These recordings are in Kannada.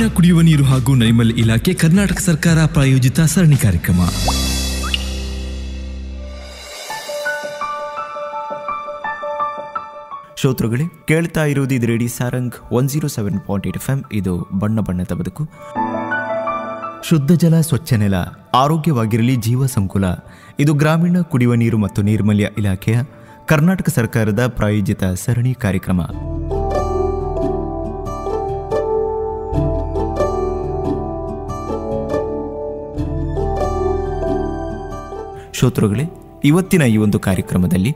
ಗ್ರಾಮೀಣ ಕುಡಿಯುವ ನೀರು ಹಾಗೂ ನೈರ್ಮಲ್ಯ ಇಲಾಖೆ ಕರ್ನಾಟಕ ಸರ್ಕಾರ ಪ್ರಾಯೋಜಿತ ಸರಣಿ ಕಾರ್ಯಕ್ರಮ. ಶ್ರೋತೃಗಳೇ, ಕೇಳ್ತಾ ಇರೋದು ಇದು ರೇಡಿಯೋ ಸಾರಂಗ್ 107.8 FM. ಇದು ಬಣ್ಣ ಬಣ್ಣದ ಬದುಕು. ಶುದ್ಧ ಜಲ, ಸ್ವಚ್ಛ ನೆಲ, ಆರೋಗ್ಯವಾಗಿರಲಿ ಜೀವ ಸಂಕುಲ. ಇದು ಗ್ರಾಮೀಣ ಕುಡಿಯುವ ನೀರು ಮತ್ತು ನೈರ್ಮಲ್ಯ ಇಲಾಖೆಯ ಕರ್ನಾಟಕ ಸರ್ಕಾರದ ಪ್ರಾಯೋಜಿತ ಸರಣಿ ಕಾರ್ಯಕ್ರಮ. ಶ್ರೋತೃಗಳೇ, ಇವತ್ತಿನ ಈ ಒಂದು ಕಾರ್ಯಕ್ರಮದಲ್ಲಿ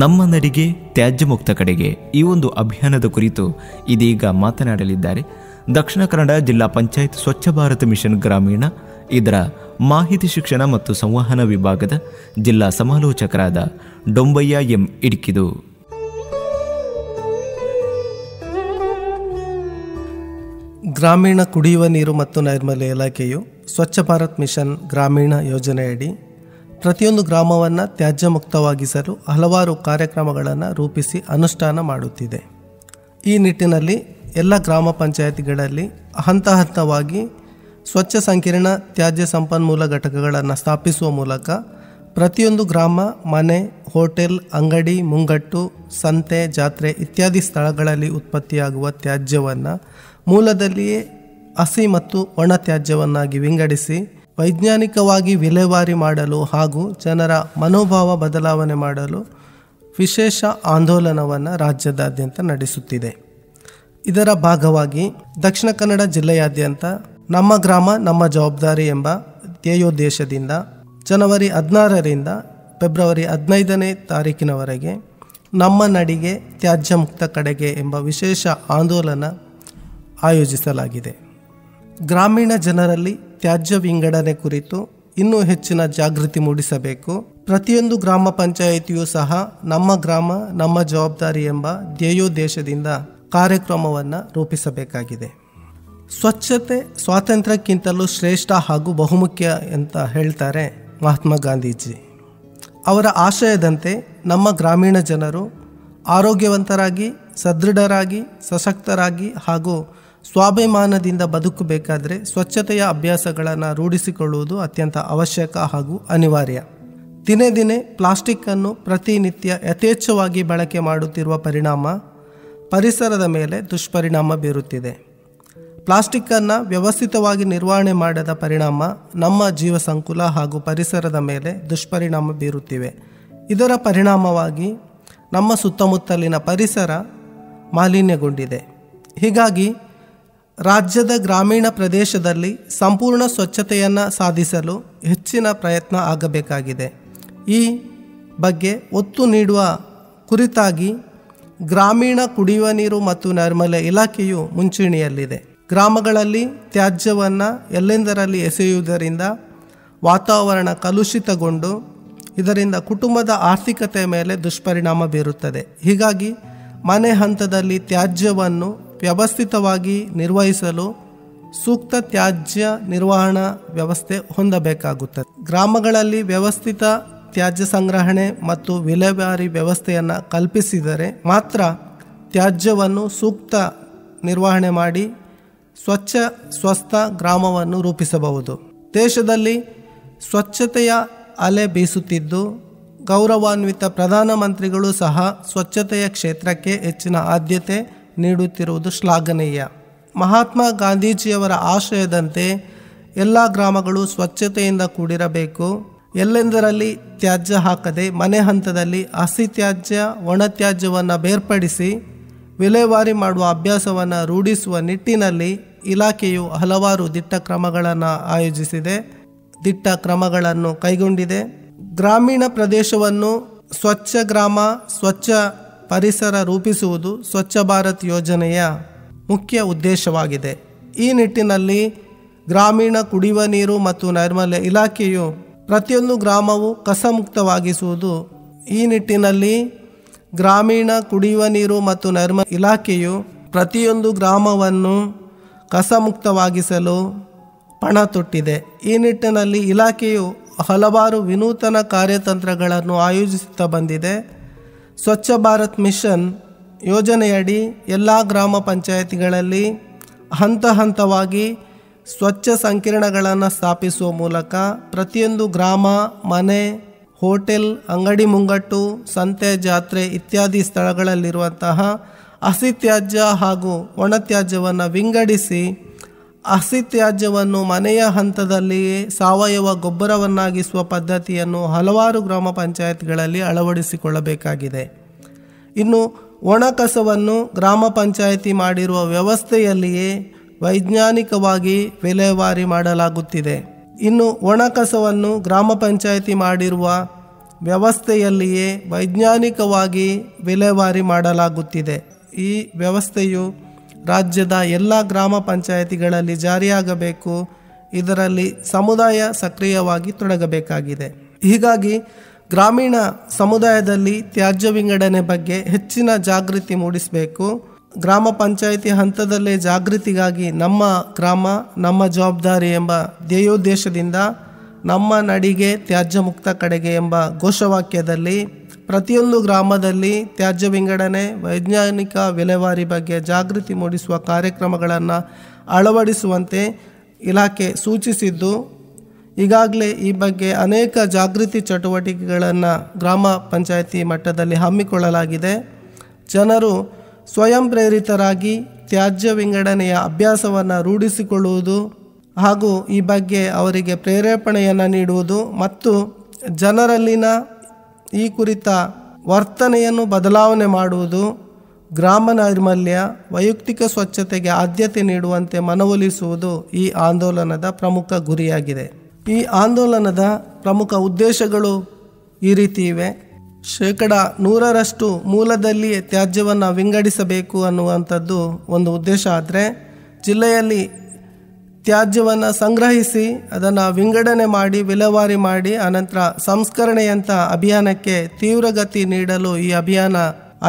ನಮ್ಮ ನಡಿಗೆ ತ್ಯಾಜ್ಯ ಮುಕ್ತ ಕಡೆಗೆ ಈ ಒಂದು ಅಭಿಯಾನದ ಕುರಿತು ಇದೀಗ ಮಾತನಾಡಲಿದ್ದಾರೆ ದಕ್ಷಿಣ ಕನ್ನಡ ಜಿಲ್ಲಾ ಪಂಚಾಯತ್ ಸ್ವಚ್ಛ ಭಾರತ ಮಿಷನ್ ಗ್ರಾಮೀಣ ಇದರ ಮಾಹಿತಿ ಶಿಕ್ಷಣ ಮತ್ತು ಸಂವಹನ ವಿಭಾಗದ ಜಿಲ್ಲಾ ಸಮಾಲೋಚಕರಾದ ಡೊಂಬಯ್ಯ ಎಂ ಇಡ್ಕಿದು. ಗ್ರಾಮೀಣ ಕುಡಿಯುವ ನೀರು ಮತ್ತು ನೈರ್ಮಲ್ಯ ಇಲಾಖೆಯು ಸ್ವಚ್ಛ ಭಾರತ್ ಮಿಷನ್ ಗ್ರಾಮೀಣ ಯೋಜನೆಯಡಿ ಪ್ರತಿಯೊಂದು ಗ್ರಾಮವನ್ನು ತ್ಯಾಜ್ಯ ಮುಕ್ತವಾಗಿಸಲು ಹಲವಾರು ಕಾರ್ಯಕ್ರಮಗಳನ್ನು ರೂಪಿಸಿ ಅನುಷ್ಠಾನ ಮಾಡುತ್ತಿದೆ. ಈ ನಿಟ್ಟಿನಲ್ಲಿ ಎಲ್ಲ ಗ್ರಾಮ ಪಂಚಾಯತ್ಗಳಲ್ಲಿ ಹಂತ ಹಂತವಾಗಿ ಸ್ವಚ್ಛ ಸಂಕೀರ್ಣ ತ್ಯಾಜ್ಯ ಸಂಪನ್ಮೂಲ ಘಟಕಗಳನ್ನು ಸ್ಥಾಪಿಸುವ ಮೂಲಕ ಪ್ರತಿಯೊಂದು ಗ್ರಾಮ, ಮನೆ, ಹೋಟೆಲ್, ಅಂಗಡಿ, ಮುಂಗಟ್ಟು, ಸಂತೆ, ಜಾತ್ರೆ ಇತ್ಯಾದಿ ಸ್ಥಳಗಳಲ್ಲಿ ಉತ್ಪತ್ತಿಯಾಗುವ ತ್ಯಾಜ್ಯವನ್ನು ಮೂಲದಲ್ಲಿಯೇ ಹಸಿ ಮತ್ತು ಒಣ ತ್ಯಾಜ್ಯವನ್ನಾಗಿ ವಿಂಗಡಿಸಿ ವೈಜ್ಞಾನಿಕವಾಗಿ ವಿಲೇವಾರಿ ಮಾಡಲು ಹಾಗೂ ಜನರ ಮನೋಭಾವ ಬದಲಾವಣೆ ಮಾಡಲು ವಿಶೇಷ ಆಂದೋಲನವನ್ನು ರಾಜ್ಯದಾದ್ಯಂತ ನಡೆಸುತ್ತಿದೆ. ಇದರ ಭಾಗವಾಗಿ ದಕ್ಷಿಣ ಕನ್ನಡ ಜಿಲ್ಲೆಯಾದ್ಯಂತ ನಮ್ಮ ಗ್ರಾಮ ನಮ್ಮ ಜವಾಬ್ದಾರಿ ಎಂಬ ಧ್ಯೇಯೋದ್ದೇಶದಿಂದ ಜನವರಿ 16 ಫೆಬ್ರವರಿ 15 ನಮ್ಮ ನಡಿಗೆ ತ್ಯಾಜ್ಯ ಮುಕ್ತ ಕಡೆಗೆ ಎಂಬ ವಿಶೇಷ ಆಂದೋಲನ ಆಯೋಜಿಸಲಾಗಿದೆ. ಗ್ರಾಮೀಣ ಜನರಲ್ಲಿ ತ್ಯಾಜ್ಯ ವಿಂಗಡಣೆ ಕುರಿತು ಇನ್ನೂ ಹೆಚ್ಚಿನ ಜಾಗೃತಿ ಮೂಡಿಸಬೇಕು. ಪ್ರತಿಯೊಂದು ಗ್ರಾಮ ಪಂಚಾಯಿತಿಯೂ ಸಹ ನಮ್ಮ ಗ್ರಾಮ ನಮ್ಮ ಜವಾಬ್ದಾರಿ ಎಂಬ ಧ್ಯೇಯೋದ್ದೇಶದಿಂದ ಕಾರ್ಯಕ್ರಮವನ್ನು ರೂಪಿಸಬೇಕಾಗಿದೆ. ಸ್ವಚ್ಛತೆ ಸ್ವಾತಂತ್ರ್ಯಕ್ಕಿಂತಲೂ ಶ್ರೇಷ್ಠ ಹಾಗೂ ಬಹುಮುಖ್ಯ ಅಂತ ಹೇಳ್ತಾರೆ ಮಹಾತ್ಮ ಗಾಂಧೀಜಿ. ಅವರ ಆಶಯದಂತೆ ನಮ್ಮ ಗ್ರಾಮೀಣ ಜನರು ಆರೋಗ್ಯವಂತರಾಗಿ, ಸದೃಢರಾಗಿ, ಸಶಕ್ತರಾಗಿ ಹಾಗೂ ಸ್ವಾಭಿಮಾನದಿಂದ ಬದುಕಬೇಕಾದರೆ ಸ್ವಚ್ಛತೆಯ ಅಭ್ಯಾಸಗಳನ್ನು ರೂಢಿಸಿಕೊಳ್ಳುವುದು ಅತ್ಯಂತ ಅವಶ್ಯಕ ಹಾಗೂ ಅನಿವಾರ್ಯ. ದಿನೇ ದಿನೇ ಪ್ಲಾಸ್ಟಿಕ್ಕನ್ನು ಪ್ರತಿನಿತ್ಯ ಯಥೇಚ್ಛವಾಗಿ ಬಳಕೆ ಮಾಡುತ್ತಿರುವ ಪರಿಣಾಮ ಪರಿಸರದ ಮೇಲೆ ದುಷ್ಪರಿಣಾಮ ಬೀರುತ್ತಿದೆ. ಪ್ಲಾಸ್ಟಿಕ್ಕನ್ನು ವ್ಯವಸ್ಥಿತವಾಗಿ ನಿರ್ವಹಣೆ ಮಾಡದ ಪರಿಣಾಮ ನಮ್ಮ ಜೀವ ಸಂಕುಲ ಹಾಗೂ ಪರಿಸರದ ಮೇಲೆ ದುಷ್ಪರಿಣಾಮ ಬೀರುತ್ತಿವೆ. ಇದರ ಪರಿಣಾಮವಾಗಿ ನಮ್ಮ ಸುತ್ತಮುತ್ತಲಿನ ಪರಿಸರ ಮಾಲಿನ್ಯಗೊಂಡಿದೆ. ಹೀಗಾಗಿ ರಾಜ್ಯದ ಗ್ರಾಮೀಣ ಪ್ರದೇಶದಲ್ಲಿ ಸಂಪೂರ್ಣ ಸ್ವಚ್ಛತೆಯನ್ನು ಸಾಧಿಸಲು ಹೆಚ್ಚಿನ ಪ್ರಯತ್ನ ಆಗಬೇಕಾಗಿದೆ. ಈ ಬಗ್ಗೆ ಒತ್ತು ನೀಡುವ ಕುರಿತಾಗಿ ಗ್ರಾಮೀಣ ಕುಡಿಯುವ ನೀರು ಮತ್ತು ನೈರ್ಮಲ್ಯ ಇಲಾಖೆಯು ಮುಂಚೂಣಿಯಲ್ಲಿದೆ. ಗ್ರಾಮಗಳಲ್ಲಿ ತ್ಯಾಜ್ಯವನ್ನು ಎಲ್ಲೆಂದರಲ್ಲಿ ಎಸೆಯುವುದರಿಂದ ವಾತಾವರಣ ಕಲುಷಿತಗೊಂಡು ಇದರಿಂದ ಕುಟುಂಬದ ಆರ್ಥಿಕತೆ ಮೇಲೆ ದುಷ್ಪರಿಣಾಮ ಬೀರುತ್ತದೆ. ಹೀಗಾಗಿ ಮನೆ ಹಂತದಲ್ಲಿ ತ್ಯಾಜ್ಯವನ್ನು ವ್ಯವಸ್ಥಿತವಾಗಿ ನಿರ್ವಹಿಸಲು ಸೂಕ್ತ ತ್ಯಾಜ್ಯ ನಿರ್ವಹಣಾ ವ್ಯವಸ್ಥೆ ಹೊಂದಬೇಕಾಗುತ್ತದೆ. ಗ್ರಾಮಗಳಲ್ಲಿ ವ್ಯವಸ್ಥಿತ ತ್ಯಾಜ್ಯ ಸಂಗ್ರಹಣೆ ಮತ್ತು ವಿಲೇವಾರಿ ವ್ಯವಸ್ಥೆಯನ್ನು ಕಲ್ಪಿಸಿದರೆ ಮಾತ್ರ ತ್ಯಾಜ್ಯವನ್ನು ಸೂಕ್ತ ನಿರ್ವಹಣೆ ಮಾಡಿ ಸ್ವಚ್ಛ ಸ್ವಸ್ಥ ಗ್ರಾಮವನ್ನು ರೂಪಿಸಬಹುದು. ದೇಶದಲ್ಲಿ ಸ್ವಚ್ಛತೆಯ ಅಲೆ ಬೀಸುತ್ತಿದ್ದು ಗೌರವಾನ್ವಿತ ಪ್ರಧಾನಮಂತ್ರಿಗಳು ಸಹ ಸ್ವಚ್ಛತೆಯ ಕ್ಷೇತ್ರಕ್ಕೆ ಹೆಚ್ಚಿನ ಆದ್ಯತೆ ನೀಡುತ್ತಿರುವುದು ಶ್ಲಾಘನೀಯ. ಮಹಾತ್ಮ ಗಾಂಧೀಜಿಯವರ ಆಶಯದಂತೆ ಎಲ್ಲ ಗ್ರಾಮಗಳು ಸ್ವಚ್ಛತೆಯಿಂದ ಕೂಡಿರಬೇಕು. ಎಲ್ಲೆಂದರಲ್ಲಿ ತ್ಯಾಜ್ಯ ಹಾಕದೆ ಮನೆ ಹಂತದಲ್ಲಿ ಹಸಿ ತ್ಯಾಜ್ಯ, ಒಣ ತ್ಯಾಜ್ಯವನ್ನು ಬೇರ್ಪಡಿಸಿ ವಿಲೇವಾರಿ ಮಾಡುವ ಅಭ್ಯಾಸವನ್ನು ರೂಢಿಸುವ ನಿಟ್ಟಿನಲ್ಲಿ ಇಲಾಖೆಯು ಹಲವಾರು ದಿಟ್ಟ ಕ್ರಮಗಳನ್ನು ಆಯೋಜಿಸಿದೆ, ದಿಟ್ಟ ಕ್ರಮಗಳನ್ನು ಕೈಗೊಂಡಿದೆ. ಗ್ರಾಮೀಣ ಪ್ರದೇಶವನ್ನು ಸ್ವಚ್ಛ ಗ್ರಾಮ, ಸ್ವಚ್ಛ ಪರಿಸರ ರೂಪಿಸುವುದು ಸ್ವಚ್ಛ ಭಾರತ್ ಯೋಜನೆಯ ಮುಖ್ಯ ಉದ್ದೇಶವಾಗಿದೆ. ಈ ನಿಟ್ಟಿನಲ್ಲಿ ಗ್ರಾಮೀಣ ಕುಡಿಯುವ ನೀರು ಮತ್ತು ನೈರ್ಮಲ್ಯ ಇಲಾಖೆಯು ಪ್ರತಿಯೊಂದು ಗ್ರಾಮವು ಕಸಮುಕ್ತವಾಗಿಸುವುದು. ಈ ನಿಟ್ಟಿನಲ್ಲಿ ಗ್ರಾಮೀಣ ಕುಡಿಯುವ ನೀರು ಮತ್ತು ನೈರ್ಮಲ್ಯ ಇಲಾಖೆಯು ಪ್ರತಿಯೊಂದು ಗ್ರಾಮವನ್ನು ಕಸಮುಕ್ತವಾಗಿಸಲು ಪಣ ತೊಟ್ಟಿದೆ. ಈ ನಿಟ್ಟಿನಲ್ಲಿ ಇಲಾಖೆಯು ಹಲವಾರು ವಿನೂತನ ಕಾರ್ಯತಂತ್ರಗಳನ್ನು ಆಯೋಜಿಸುತ್ತಾ ಬಂದಿದೆ. ಸ್ವಚ್ಛ ಭಾರತ್ ಮಿಷನ್ ಯೋಜನೆಯಡಿ ಎಲ್ಲ ಗ್ರಾಮ ಪಂಚಾಯತಿಗಳಲ್ಲಿ ಹಂತ ಹಂತವಾಗಿ ಸ್ವಚ್ಛ ಸಂಕೀರ್ಣಗಳನ್ನು ಸ್ಥಾಪಿಸುವ ಮೂಲಕ ಪ್ರತಿಯೊಂದು ಗ್ರಾಮ, ಮನೆ, ಹೋಟೆಲ್, ಅಂಗಡಿ ಮುಂಗಟ್ಟು, ಸಂತೆ, ಜಾತ್ರೆ ಇತ್ಯಾದಿ ಸ್ಥಳಗಳಲ್ಲಿರುವಂತಹ ಹಸಿತ್ಯಾಜ್ಯ ಹಾಗೂ ಒಣತ್ಯಾಜ್ಯವನ್ನು ವಿಂಗಡಿಸಿ ಹಸಿತ್ಯಾಜ್ಯವನ್ನು ಮನೆಯ ಹಂತದಲ್ಲಿಯೇ ಸಾವಯವ ಗೊಬ್ಬರವನ್ನಾಗಿಸುವ ಪದ್ಧತಿಯನ್ನು ಹಲವಾರು ಗ್ರಾಮ ಪಂಚಾಯತ್ಗಳಲ್ಲಿ ಅಳವಡಿಸಿಕೊಳ್ಳಬೇಕಾಗಿದೆ. ಇನ್ನು ಒಣ ಕಸವನ್ನು ಗ್ರಾಮ ಪಂಚಾಯಿತಿ ಮಾಡಿರುವ ವ್ಯವಸ್ಥೆಯಲ್ಲಿಯೇ ವೈಜ್ಞಾನಿಕವಾಗಿ ವಿಲೇವಾರಿ ಮಾಡಲಾಗುತ್ತಿದೆ. ಇನ್ನು ಒಣ ಕಸವನ್ನು ಗ್ರಾಮ ಪಂಚಾಯಿತಿ ಮಾಡಿರುವ ವ್ಯವಸ್ಥೆಯಲ್ಲಿಯೇ ವೈಜ್ಞಾನಿಕವಾಗಿ ವಿಲೇವಾರಿ ಮಾಡಲಾಗುತ್ತಿದೆ. ಈ ವ್ಯವಸ್ಥೆಯು ರಾಜ್ಯದ ಎಲ್ಲ ಗ್ರಾಮ ಪಂಚಾಯಿತಿಗಳಲ್ಲಿ ಜಾರಿಯಾಗಬೇಕು. ಇದರಲ್ಲಿ ಸಮುದಾಯ ಸಕ್ರಿಯವಾಗಿ ತೊಡಗಬೇಕಾಗಿದೆ. ಹೀಗಾಗಿ ಗ್ರಾಮೀಣ ಸಮುದಾಯದಲ್ಲಿ ತ್ಯಾಜ್ಯ ವಿಂಗಡಣೆ ಬಗ್ಗೆ ಹೆಚ್ಚಿನ ಜಾಗೃತಿ ಮೂಡಿಸಬೇಕು. ಗ್ರಾಮ ಪಂಚಾಯಿತಿ ಹಂತದಲ್ಲೇ ಜಾಗೃತಿಗಾಗಿ ನಮ್ಮ ಗ್ರಾಮ ನಮ್ಮ ಜವಾಬ್ದಾರಿ ಎಂಬ ಧ್ಯೇಯೋದ್ದೇಶದಿಂದ ನಮ್ಮ ನಡಿಗೆ ತ್ಯಾಜ್ಯ ಮುಕ್ತ ಕಡೆಗೆ ಎಂಬ ಘೋಷವಾಕ್ಯದಲ್ಲಿ ಪ್ರತಿಯೊಂದು ಗ್ರಾಮದಲ್ಲಿ ತ್ಯಾಜ್ಯ ವಿಂಗಡಣೆ, ವೈಜ್ಞಾನಿಕ ವಿಲೇವಾರಿ ಬಗ್ಗೆ ಜಾಗೃತಿ ಮೂಡಿಸುವ ಕಾರ್ಯಕ್ರಮಗಳನ್ನು ಅಳವಡಿಸುವಂತೆ ಇಲಾಖೆ ಸೂಚಿಸಿದ್ದು, ಈಗಾಗಲೇ ಈ ಬಗ್ಗೆ ಅನೇಕ ಜಾಗೃತಿ ಚಟುವಟಿಕೆಗಳನ್ನು ಗ್ರಾಮ ಪಂಚಾಯಿತಿ ಮಟ್ಟದಲ್ಲಿ ಹಮ್ಮಿಕೊಳ್ಳಲಾಗಿದೆ. ಜನರು ಸ್ವಯಂ ಪ್ರೇರಿತರಾಗಿ ತ್ಯಾಜ್ಯ ವಿಂಗಡಣೆಯ ಅಭ್ಯಾಸವನ್ನು ರೂಢಿಸಿಕೊಳ್ಳುವುದು ಹಾಗೂ ಈ ಬಗ್ಗೆ ಅವರಿಗೆ ಪ್ರೇರೇಪಣೆಯನ್ನು ನೀಡುವುದು ಮತ್ತು ಜನರಲ್ಲಿನ ಈ ಕುರಿತ ವರ್ತನೆಯನ್ನು ಬದಲಾವಣೆ ಮಾಡುವುದು, ಗ್ರಾಮ ನೈರ್ಮಲ್ಯ, ವೈಯಕ್ತಿಕ ಸ್ವಚ್ಛತೆಗೆ ಆದ್ಯತೆ ನೀಡುವಂತೆ ಮನವೊಲಿಸುವುದು ಈ ಆಂದೋಲನದ ಪ್ರಮುಖ ಗುರಿಯಾಗಿದೆ. ಈ ಆಂದೋಲನದ ಪ್ರಮುಖ ಉದ್ದೇಶಗಳು ಈ ರೀತಿ ಇವೆ. 100% ಮೂಲದಲ್ಲಿಯೇ ತ್ಯಾಜ್ಯವನ್ನು ವಿಂಗಡಿಸಬೇಕು ಅನ್ನುವಂಥದ್ದು ಒಂದು ಉದ್ದೇಶ. ಆದರೆ ಜಿಲ್ಲೆಯಲ್ಲಿ ತ್ಯಾಜ್ಯವನ್ನು ಸಂಗ್ರಹಿಸಿ ಅದನ್ನು ವಿಂಗಡಣೆ ಮಾಡಿ, ವಿಲೇವಾರಿ ಮಾಡಿ, ಅನಂತರ ಸಂಸ್ಕರಣೆಯಂಥ ಅಭಿಯಾನಕ್ಕೆ ತೀವ್ರಗತಿ ನೀಡಲು ಈ ಅಭಿಯಾನ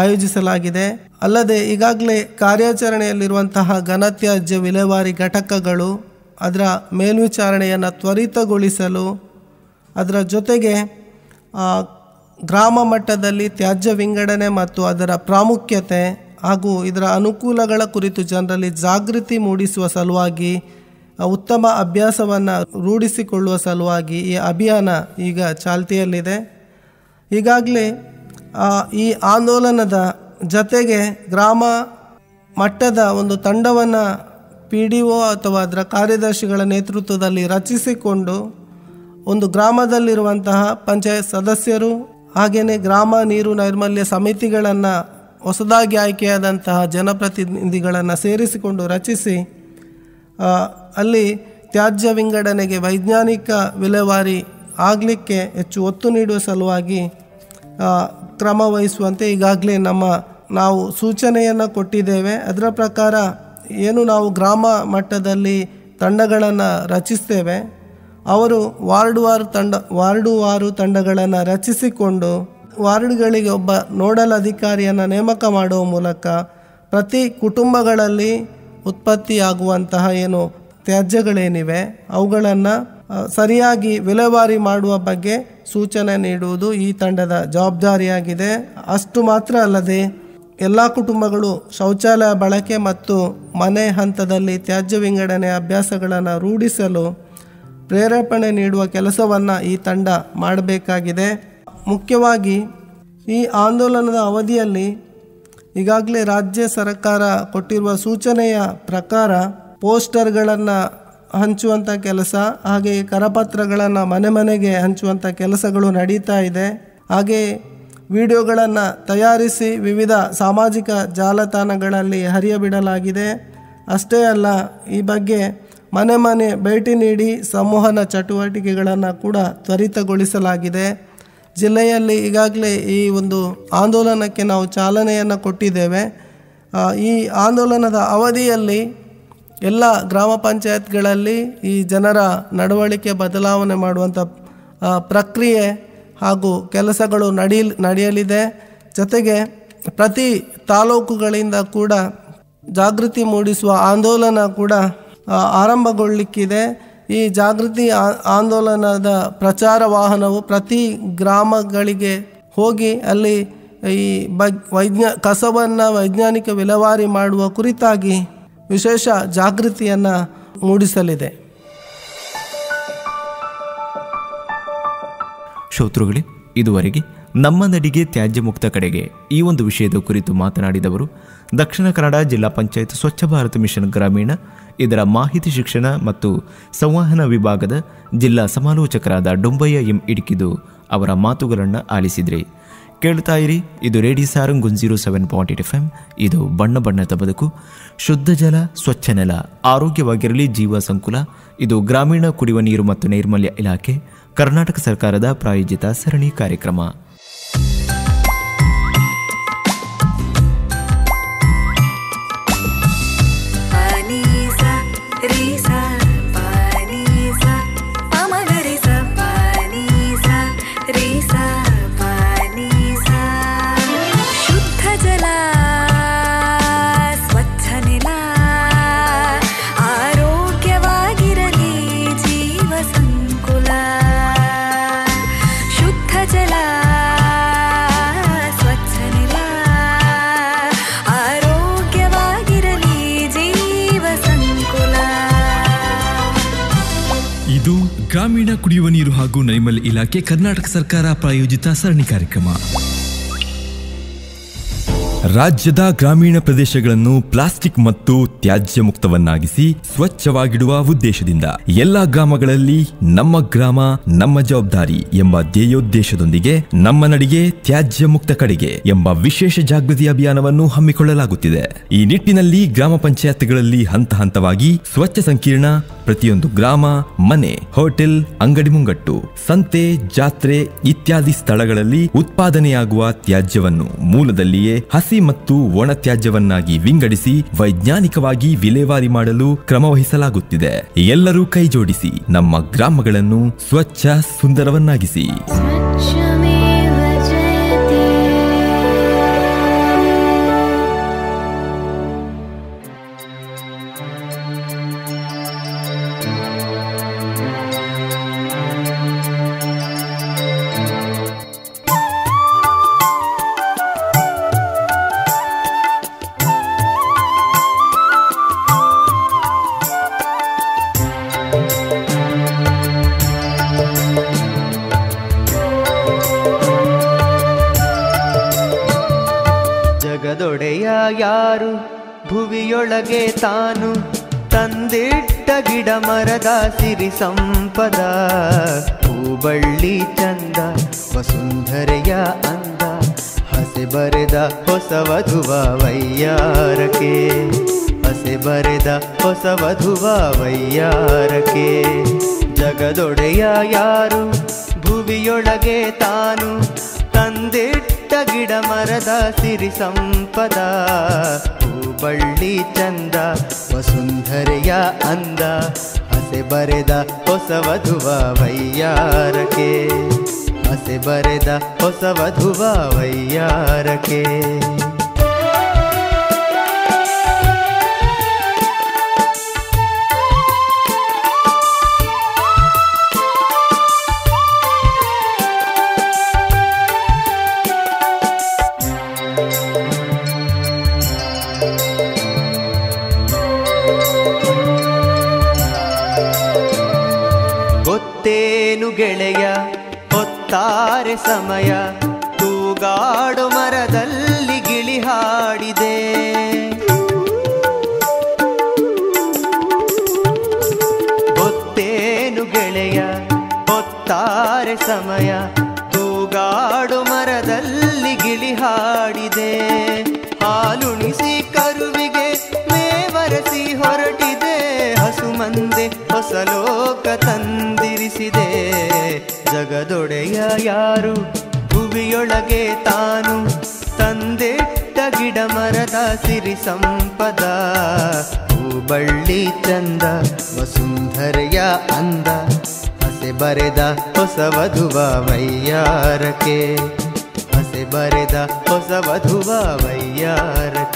ಆಯೋಜಿಸಲಾಗಿದೆ. ಅಲ್ಲದೆ ಈಗಾಗಲೇ ಕಾರ್ಯಾಚರಣೆಯಲ್ಲಿರುವಂತಹ ಘನತ್ಯಾಜ್ಯ ವಿಲೇವಾರಿ ಘಟಕಗಳು ಅದರ ಮೇಲ್ವಿಚಾರಣೆಯನ್ನು ತ್ವರಿತಗೊಳಿಸಲು, ಅದರ ಜೊತೆಗೆ ಗ್ರಾಮ ಮಟ್ಟದಲ್ಲಿ ತ್ಯಾಜ್ಯ ವಿಂಗಡಣೆ ಮತ್ತು ಅದರ ಪ್ರಾಮುಖ್ಯತೆ ಹಾಗೂ ಇದರ ಅನುಕೂಲಗಳ ಕುರಿತು ಜನರಲ್ಲಿ ಜಾಗೃತಿ ಮೂಡಿಸುವ ಸಲುವಾಗಿ, ಉತ್ತಮ ಅಭ್ಯಾಸವನ್ನು ರೂಢಿಸಿಕೊಳ್ಳುವ ಸಲುವಾಗಿ ಈ ಅಭಿಯಾನ ಈಗ ಚಾಲ್ತಿಯಲ್ಲಿದೆ. ಈಗಾಗಲೇ ಈ ಆಂದೋಲನದ ಜೊತೆಗೆ ಗ್ರಾಮ ಮಟ್ಟದ ಒಂದು ತಂಡವನ್ನು PDO ಅಥವಾ ಅದರ ಕಾರ್ಯದರ್ಶಿಗಳ ನೇತೃತ್ವದಲ್ಲಿ ರಚಿಸಿಕೊಂಡು ಒಂದು ಗ್ರಾಮದಲ್ಲಿರುವಂತಹ ಪಂಚಾಯತ್ ಸದಸ್ಯರು ಹಾಗೆಯೇ ಗ್ರಾಮ ನೀರು ನೈರ್ಮಲ್ಯ ಸಮಿತಿಗಳನ್ನು ಹೊಸದಾಗಿ ಆಯ್ಕೆಯಾದಂತಹ ಜನಪ್ರತಿನಿಧಿಗಳನ್ನು ಸೇರಿಸಿಕೊಂಡು ರಚಿಸಿ ಅಲ್ಲಿ ತ್ಯಾಜ್ಯ ವಿಂಗಡಣೆಗೆ ವೈಜ್ಞಾನಿಕ ವಿಲೇವಾರಿ ಆಗಲಿಕ್ಕೆ ಹೆಚ್ಚು ಒತ್ತು ನೀಡುವ ಸಲುವಾಗಿ ಕ್ರಮ ವಹಿಸುವಂತೆ ಈಗಾಗಲೇ ನಾವು ಸೂಚನೆಯನ್ನು ಕೊಟ್ಟಿದ್ದೇವೆ. ಅದರ ಪ್ರಕಾರ ಏನು ನಾವು ಗ್ರಾಮ ಮಟ್ಟದಲ್ಲಿ ತಂಡಗಳನ್ನು ರಚಿಸ್ತೇವೆ, ಅವರು ವಾರ್ಡುವಾರು ತಂಡಗಳನ್ನು ರಚಿಸಿಕೊಂಡು ವಾರ್ಡ್ಗಳಿಗೆ ಒಬ್ಬ ನೋಡಲ್ ಅಧಿಕಾರಿಯನ್ನು ನೇಮಕ ಮಾಡುವ ಮೂಲಕ ಪ್ರತಿ ಕುಟುಂಬಗಳಲ್ಲಿ ಉತ್ಪತ್ತಿಯಾಗುವಂತಹ ಏನು ತ್ಯಾಜ್ಯಗಳೇನಿವೆ ಅವುಗಳನ್ನು ಸರಿಯಾಗಿ ವಿಲೇವಾರಿ ಮಾಡುವ ಬಗ್ಗೆ ಸೂಚನೆ ನೀಡುವುದು ಈ ತಂಡದ ಜವಾಬ್ದಾರಿಯಾಗಿದೆ. ಅಷ್ಟು ಮಾತ್ರ ಅಲ್ಲದೆ ಎಲ್ಲ ಕುಟುಂಬಗಳು ಶೌಚಾಲಯ ಬಳಕೆ ಮತ್ತು ಮನೆ ಹಂತದಲ್ಲಿ ತ್ಯಾಜ್ಯ ವಿಂಗಡಣೆ ಅಭ್ಯಾಸಗಳನ್ನು ರೂಢಿಸಲು ಪ್ರೇರೇಪಣೆ ನೀಡುವ ಕೆಲಸವನ್ನು ಈ ತಂಡ ಮಾಡಬೇಕಾಗಿದೆ. ಮುಖ್ಯವಾಗಿ ಈ ಆಂದೋಲನದ ಅವಧಿಯಲ್ಲಿ ಈಗಾಗಲೇ ರಾಜ್ಯ ಸರ್ಕಾರ ಕೊಟ್ಟಿರುವ ಸೂಚನೆಯ ಪ್ರಕಾರ ಪೋಸ್ಟರ್ಗಳನ್ನು ಹಂಚುವಂಥ ಕೆಲಸ, ಹಾಗೆಯೇ ಕರಪತ್ರಗಳನ್ನು ಮನೆ ಮನೆಗೆ ಹಂಚುವಂಥ ಕೆಲಸಗಳು ನಡೀತಾ ಇದೆ. ಹಾಗೆಯೇ ವಿಡಿಯೋಗಳನ್ನು ತಯಾರಿಸಿ ವಿವಿಧ ಸಾಮಾಜಿಕ ಜಾಲತಾಣಗಳಲ್ಲಿ ಹರಿಯಬಿಡಲಾಗಿದೆ. ಅಷ್ಟೇ ಅಲ್ಲ, ಈ ಬಗ್ಗೆ ಮನೆ ಮನೆ ಭೇಟಿ ನೀಡಿ ಸಂವಹನ ಚಟುವಟಿಕೆಗಳನ್ನು ಕೂಡ ತ್ವರಿತಗೊಳಿಸಲಾಗಿದೆ. ಜಿಲ್ಲೆಯಲ್ಲಿ ಈಗಾಗಲೇ ಈ ಒಂದು ಆಂದೋಲನಕ್ಕೆ ನಾವು ಚಾಲನೆಯನ್ನು ಕೊಟ್ಟಿದ್ದೇವೆ. ಈ ಆಂದೋಲನದ ಅವಧಿಯಲ್ಲಿ ಎಲ್ಲ ಗ್ರಾಮ ಪಂಚಾಯತ್ಗಳಲ್ಲಿ ಈ ಜನರ ನಡವಳಿಕೆ ಬದಲಾವಣೆ ಮಾಡುವಂಥ ಪ್ರಕ್ರಿಯೆ ಹಾಗೂ ಕೆಲಸಗಳು ನಡೆಯಲಿದೆ. ಜೊತೆಗೆ ಪ್ರತಿ ತಾಲೂಕುಗಳಿಂದ ಕೂಡ ಜಾಗೃತಿ ಮೂಡಿಸುವ ಆಂದೋಲನ ಕೂಡ ಆರಂಭಗೊಳ್ಳಲಿಕ್ಕಿದೆ. ಈ ಜಾಗೃತಿ ಆಂದೋಲನದ ಪ್ರಚಾರ ವಾಹನವು ಪ್ರತಿ ಗ್ರಾಮಗಳಿಗೆ ಹೋಗಿ ಅಲ್ಲಿ ಈ ವೈಜ್ಞಾನಿಕ ವಿಲೇವಾರಿ ಮಾಡುವ ಕುರಿತಾಗಿ ವಿಶೇಷ ಜಾಗೃತಿಯನ್ನು ಮೂಡಿಸಲಿದೆ. ಶ್ರೋತೃಗಳೇ, ಇದುವರೆಗೆ ನಮ್ಮ ನಡಿಗೆ ತ್ಯಾಜ್ಯ ಮುಕ್ತ ಕಡೆಗೆ ಈ ಒಂದು ವಿಷಯದ ಕುರಿತು ಮಾತನಾಡಿದವರು ದಕ್ಷಿಣ ಕನ್ನಡ ಜಿಲ್ಲಾ ಪಂಚಾಯತ್ ಸ್ವಚ್ಛ ಭಾರತ ಮಿಷನ್ ಗ್ರಾಮೀಣ ಇದರ ಮಾಹಿತಿ ಶಿಕ್ಷಣ ಮತ್ತು ಸಂವಹನ ವಿಭಾಗದ ಜಿಲ್ಲಾ ಸಮಾಲೋಚಕರಾದ ಡೊಂಬಯ್ಯ ಎಂ ಇಡ್ಕಿದು ಅವರ ಮಾತುಗಳನ್ನು ಆಲಿಸಿದ್ರಿ. ಕೇಳ್ತಾ ಇರಿ, ಇದು ರೇಡಿಯೋ ಸಾರಂಗ್ 107.8 FM. ಇದು ಬಣ್ಣ ಬಣ್ಣದ ಬದುಕು. ಶುದ್ಧ ಜಲ, ಸ್ವಚ್ಛ ನೆಲ, ಆರೋಗ್ಯವಾಗಿರಲಿ ಜೀವ ಸಂಕುಲ. ಇದು ಗ್ರಾಮೀಣ ಕುಡಿಯುವ ನೀರು ಮತ್ತು ನೈರ್ಮಲ್ಯ ಇಲಾಖೆ ಕರ್ನಾಟಕ ಸರ್ಕಾರದ ಪ್ರಾಯೋಜಿತ ಸರಣಿ ಕಾರ್ಯಕ್ರಮ. ಗ್ರಾಮೀಣ ಕುಡಿಯುವ ನೀರು ಹಾಗೂ ನೈರ್ಮಲ್ಯ ಇಲಾಖೆ ಕರ್ನಾಟಕ ಸರ್ಕಾರ ಪ್ರಾಯೋಜಿತ ಸರಣಿ ಕಾರ್ಯಕ್ರಮ. ರಾಜ್ಯದ ಗ್ರಾಮೀಣ ಪ್ರದೇಶಗಳನ್ನು ಪ್ಲಾಸ್ಟಿಕ್ ಮತ್ತು ತ್ಯಾಜ್ಯ ಮುಕ್ತವನ್ನಾಗಿಸಿ ಸ್ವಚ್ಛವಾಗಿಡುವ ಉದ್ದೇಶದಿಂದ ಎಲ್ಲ ಗ್ರಾಮಗಳಲ್ಲಿ ನಮ್ಮ ಗ್ರಾಮ ನಮ್ಮ ಜವಾಬ್ದಾರಿ ಎಂಬ ಧ್ಯೇಯೋದ್ದೇಶದೊಂದಿಗೆ ನಮ್ಮ ನಡಿಗೆ ತ್ಯಾಜ್ಯ ಮುಕ್ತ ಕಡೆಗೆ ಎಂಬ ವಿಶೇಷ ಜಾಗೃತಿ ಅಭಿಯಾನವನ್ನು ಹಮ್ಮಿಕೊಳ್ಳಲಾಗುತ್ತಿದೆ. ಈ ನಿಟ್ಟಿನಲ್ಲಿ ಗ್ರಾಮ ಪಂಚಾಯತ್ಗಳಲ್ಲಿ ಹಂತ ಹಂತವಾಗಿ ಸ್ವಚ್ಛ ಸಂಕೀರ್ಣ, ಪ್ರತಿಯೊಂದು ಗ್ರಾಮ, ಮನೆ, ಹೋಟೆಲ್, ಅಂಗಡಿ ಮುಂಗಟ್ಟು, ಸಂತೆ, ಜಾತ್ರೆ ಇತ್ಯಾದಿ ಸ್ಥಳಗಳಲ್ಲಿ ಉತ್ಪಾದನೆಯಾಗುವ ತ್ಯಾಜ್ಯವನ್ನು ಮೂಲದಲ್ಲಿಯೇ ಹಸಿ ಮತ್ತು ಒಣ ತ್ಯಾಜ್ಯವನ್ನಾಗಿ ವಿಂಗಡಿಸಿ ವೈಜ್ಞಾನಿಕವಾಗಿ ವಿಲೇವಾರಿ ಮಾಡಲು ಕ್ರಮವಹಿಸಲಾಗುತ್ತಿದೆ. ಎಲ್ಲರೂ ಕೈಜೋಡಿಸಿ ನಮ್ಮ ಗ್ರಾಮಗಳನ್ನು ಸ್ವಚ್ಛ ಸುಂದರವನ್ನಾಗಿಸಿ. ಯಾರು ಭುವಿಯೊಳಗೆ ತಾನು ತಂದಿಟ್ಟ ಗಿಡ ಮರದ ಸಿರಿ ಸಂಪದ, ಹೂಬಳ್ಳಿ ಚಂದ ವಸುಂಧರೆಯ ಅಂದ, ಹಸೆ ಬರೆದ ಹೊಸ ವಧುವ ವೈಯಾರಕೆ, ಹಸೆ ಬರೆದ ಹೊಸ ವಧುವ ವೈಯಾರಕೆ. ಜಗದೊಡೆಯ ಯಾರು ಭುವಿಯೊಳಗೆ ತಾನು ತಂದಿಟ್ಟ ಗಿಡ ಮರದ ಸಿರಿ ಸಂಪದ, ಹೂಬಳ್ಳಿ ಚಂದ ವಸುಂಧರೆಯ ಅಂದ, ಹಸೆ ಬರೆದ ಹೊಸ ವಧುವ ವೈಯಾರಕೆ, ಹಸೆ ಬರೆದ ಹೊಸ ವಧುವ ವೈಯಾರಕೆ. ಗೆಳೆಯ ಹೊತ್ತಾರೆ ಸಮಯ, ತೂಗಾಡು ಮರದಲ್ಲಿ ಗಿಳಿ ಹಾಡಿದೆ, ಗೊತ್ತೇನು ಗೆಳೆಯ ಹೊತ್ತಾರೆ ಸಮಯ, ತೂಗಾಡು ಮರದಲ್ಲಿ ಗಿಳಿ ಹಾಡಿದೆ, ಹಾಲುಣಿಸಿ ಕರುವಿಗೆ ಮೇವರಸಿ ಹೊರಟಿದೆ, ಹಸುಮಂದೆ ಹೊಸ ಲೋಕ ತಂದಿರಿಸಿದೆ. ಜಗದೊಡೆಯ ಯಾರು ಭುವಿಯೊಳಗೆ ತಾನು ತಂದಿಟ್ಟ ಗಿಡ ಮರದ ಸಿರಿ ಸಂಪದ, ಹೂಬಳ್ಳಿ ಚಂದ ವಸುಂಧರೆಯ ಅಂದ, ಹಸೆ ಬರೆದ ಹೊಸ ವಧುವ ವೈಯಾರಕೆ, ಹಸೆ ಬರೆದ ಹೊಸ ವಧುವ ವೈಯಾರಕೆ.